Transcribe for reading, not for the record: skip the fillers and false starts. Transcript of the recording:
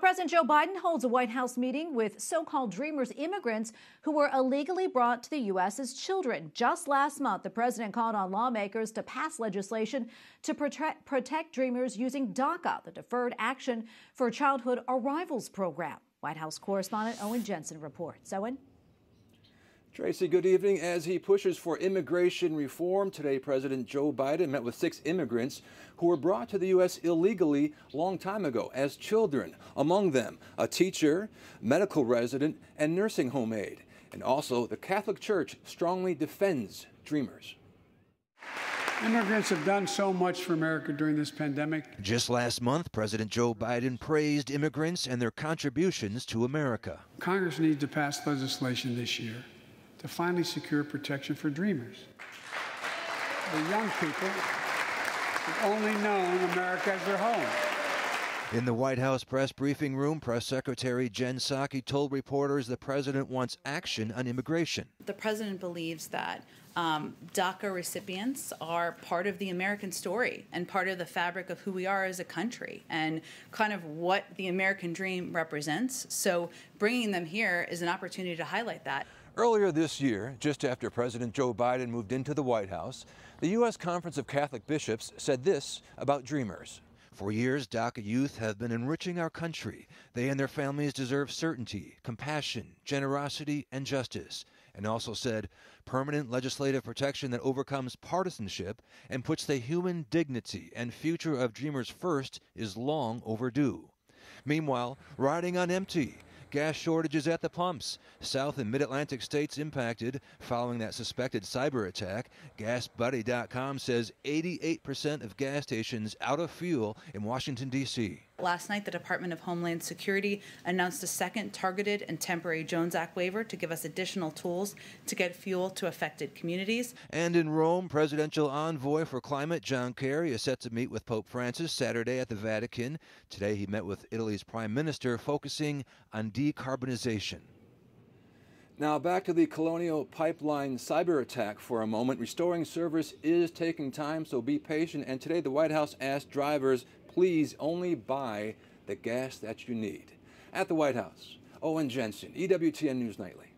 President Joe Biden holds a White House meeting with so-called Dreamers immigrants who were illegally brought to the U.S. as children. Just last month, the president called on lawmakers to pass legislation to protect Dreamers using DACA, the Deferred Action for Childhood Arrivals program. White House correspondent Owen Jensen reports. Owen? Tracy, good evening. As he pushes for immigration reform, today President Joe Biden met with 6 immigrants who were brought to the U.S. illegally long time ago as children. Among them, a teacher, medical resident, and nursing home aide. And also, the Catholic Church strongly defends Dreamers. Immigrants have done so much for America during this pandemic. Just last month, President Joe Biden praised immigrants and their contributions to America. Congress needs to pass legislation this year to finally secure protection for Dreamers, the young people who've only known America as their home. In the White House press briefing room, Press Secretary Jen Psaki told reporters the president wants action on immigration. The president believes that DACA recipients are part of the American story and part of the fabric of who we are as a country and kind of what the American dream represents. So bringing them here is an opportunity to highlight that. Earlier this year, just after President Joe Biden moved into the White House, the U.S. Conference of Catholic Bishops said this about Dreamers. For years, DACA youth have been enriching our country. They and their families deserve certainty, compassion, generosity, and justice. And also said, permanent legislative protection that overcomes partisanship and puts the human dignity and future of Dreamers first is long overdue. Meanwhile, riding on empty. Gas shortages at the pumps. South and mid-Atlantic states impacted following that suspected cyber attack. GasBuddy.com says 88% of gas stations out of fuel in Washington, D.C. Last night, the Department of Homeland Security announced a second targeted and temporary Jones Act waiver to give us additional tools to get fuel to affected communities. And in Rome, presidential envoy for climate John Kerry is set to meet with Pope Francis Saturday at the Vatican. Today, he met with Italy's prime minister, focusing on decarbonization. Now back to the Colonial Pipeline cyber attack for a moment. Restoring service is taking time, so be patient. And today the White House asked drivers, please only buy the gas that you need. At the White House, Owen Jensen, EWTN News Nightly.